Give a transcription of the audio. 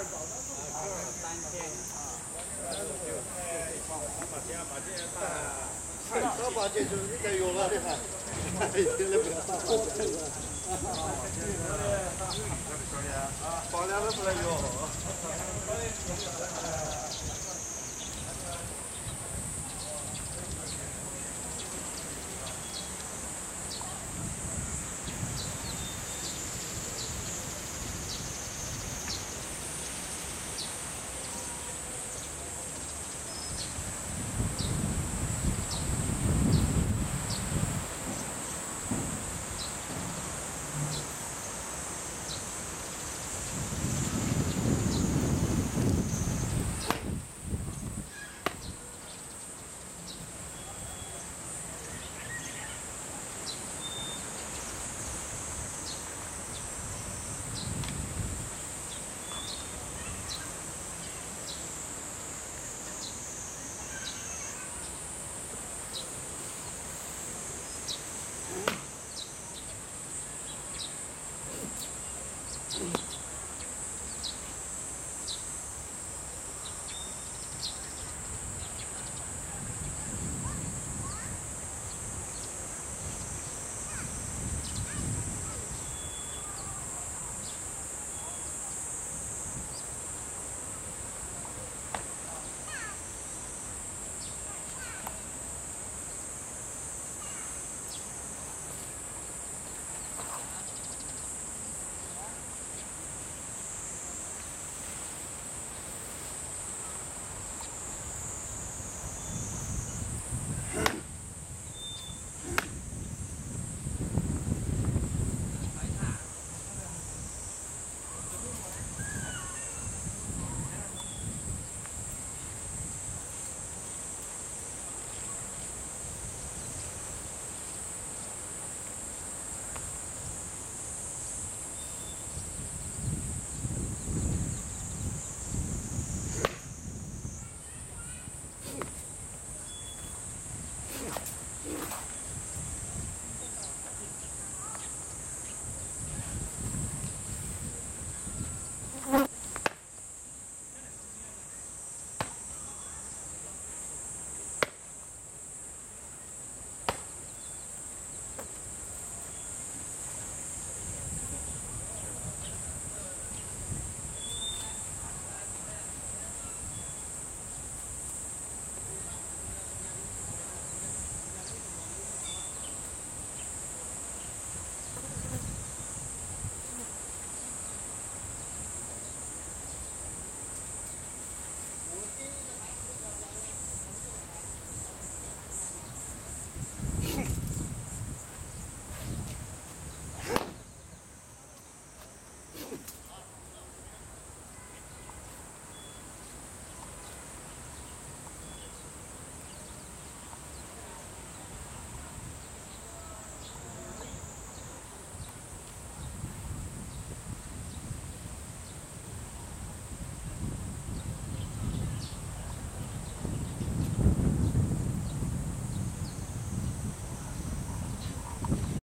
三天，